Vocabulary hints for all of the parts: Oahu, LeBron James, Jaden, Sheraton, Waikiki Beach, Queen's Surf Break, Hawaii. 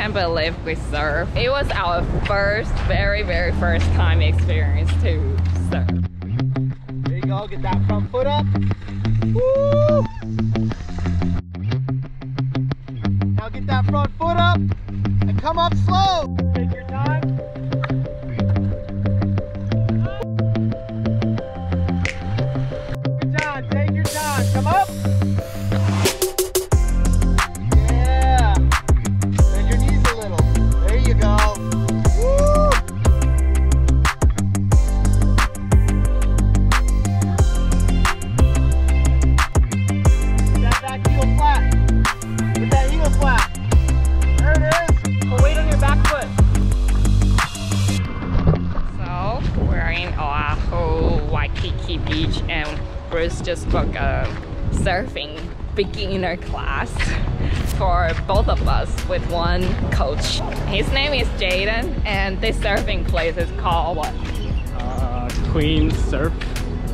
can't believe we surf. It was our first, very first time experience to surf. There you go, get that front foot up. Woo! Now get that front foot up and come up slow. Take your time. Come up. Yeah. Bend your knees a little. There you go. Woo. Get that back heel flat. Get that heel flat. There it is. Put weight on your back foot. So, we're in Oahu, Waikiki Beach, and Bruce just booked a surfing beginner class for both of us with one coach. His name is Jaden, and this surfing place is called what? Queen's Surf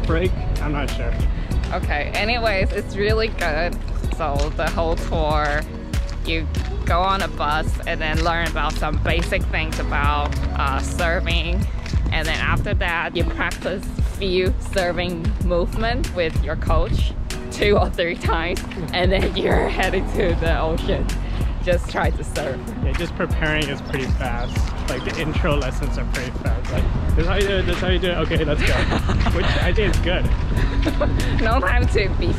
Break? I'm not sure. Okay, anyways, it's really good. So the whole tour, you go on a bus and then learn about some basic things about surfing. And then after that, you practice few serving movement with your coach 2 or 3 times, and then you're headed to the ocean. Just try to surf. Yeah, just preparing is pretty fast. Like the intro lessons are pretty fast. Like, this is how you do it, this is how you do it, okay, let's go. Which I think is good. No time to be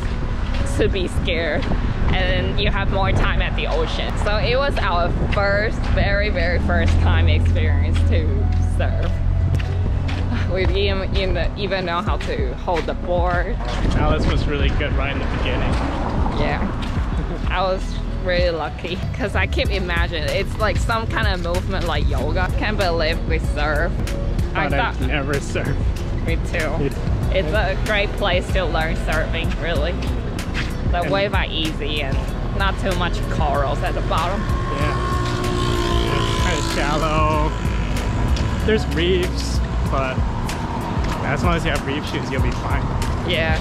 scared, and you have more time at the ocean. So it was our first, very first time experience to surf. We didn't even know how to hold the board. Alice was really good right in the beginning. Yeah, I was really lucky because I keep imagining it's like some kind of movement like yoga. Can't believe we surf. I thought I'd never surf. Me too. It's a great place to learn surfing, really. The waves are easy and not too much corals at the bottom. Yeah, it's kind of shallow. There's reefs, but as long as you have reef shoes, you'll be fine. Yeah.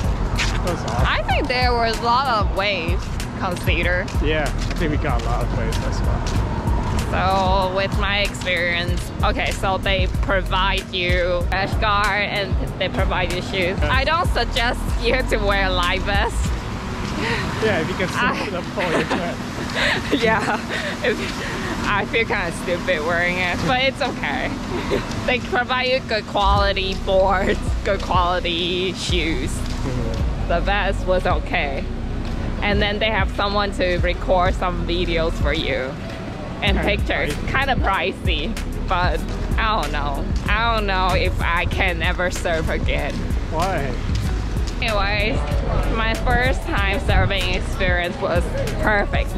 I think there was a lot of waves considered. Yeah, I think we got a lot of waves as well. So with my experience, okay, so they provide you rash guard and they provide you shoes. Okay. I don't suggest you have to wear a life vest. Yeah, if you can slip it up for your foot. Yeah. I feel kind of stupid wearing it, but it's okay. They provide you good quality boards, good quality shoes. The vest was okay. And then they have someone to record some videos for you and pictures. Kind of pricey, but I don't know. I don't know if I can ever surf again. Why? Anyways, my first time surfing experience was perfect.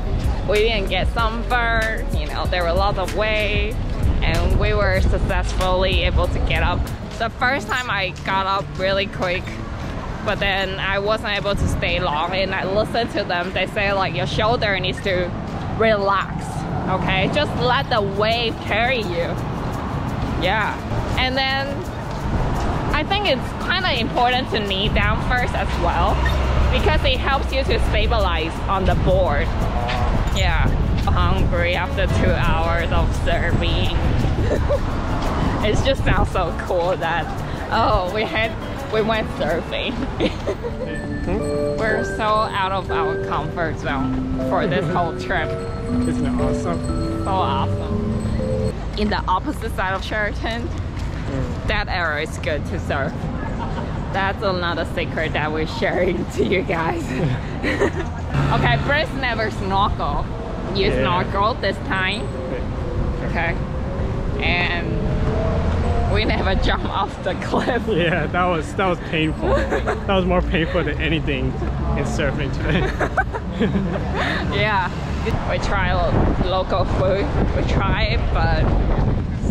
We didn't get sunburned, you know, there were lots of waves, and we were successfully able to get up. The first time I got up really quick, but then I wasn't able to stay long, and I listened to them. They say like your shoulder needs to relax, okay? Just let the wave carry you. Yeah, and then I think it's kind of important to knee down first as well, because it helps you to stabilize on the board. Yeah, hungry after 2 hours of surfing. It just sounds so cool that, oh, we went surfing. We're so out of our comfort zone for this whole trip. Isn't it awesome? So awesome. In the opposite side of Sheraton, that area is good to surf. That's another secret that we're sharing to you guys. Okay, Bruce never snorkel. You snorkeled this time. Okay. And we never jump off the cliff. Yeah, that was painful. That was more painful than anything in surfing today. Yeah. We try local food. We try it, but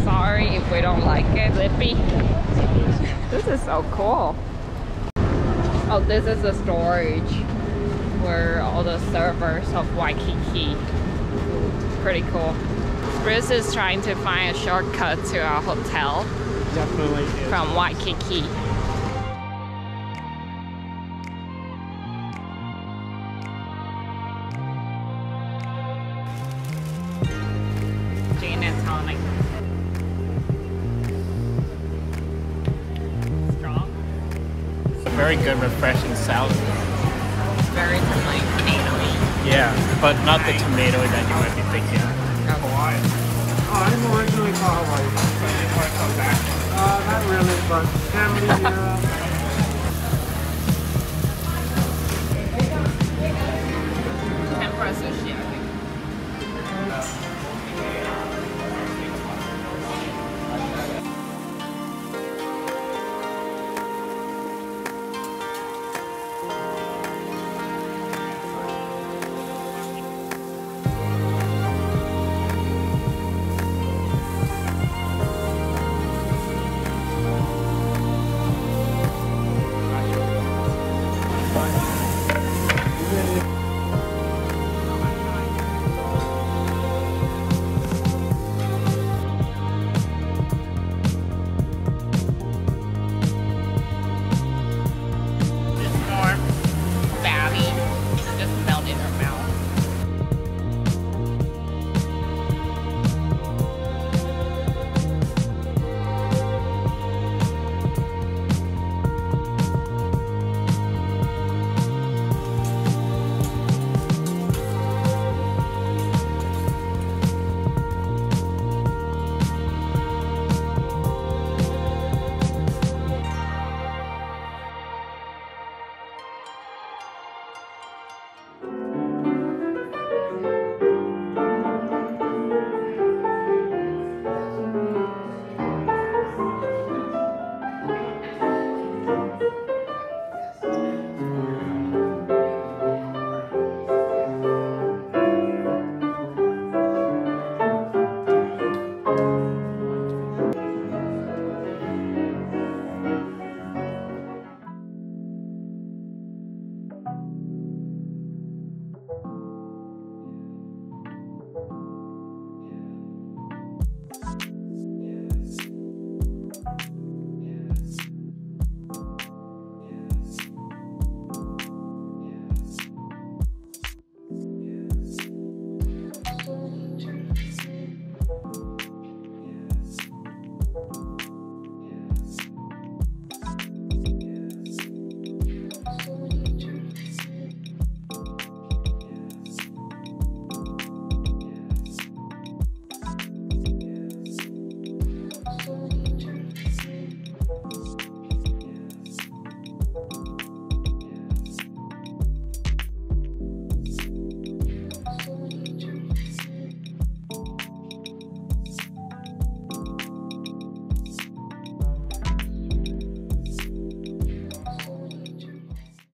sorry if we don't like it. Lippy. This is so cool. Oh, this is the storage where all the surfers of Waikiki. Pretty cool. Bruce is trying to find a shortcut to our hotel. Definitely is. From Waikiki. Jaden's calling. Strong. It's a very good, refreshing salad. It's very like tomatoey. Yeah, but not the tomato that you might be thinking. Hawaii. Oh, I'm originally from Hawaii. But you want to come back? Not really, but family.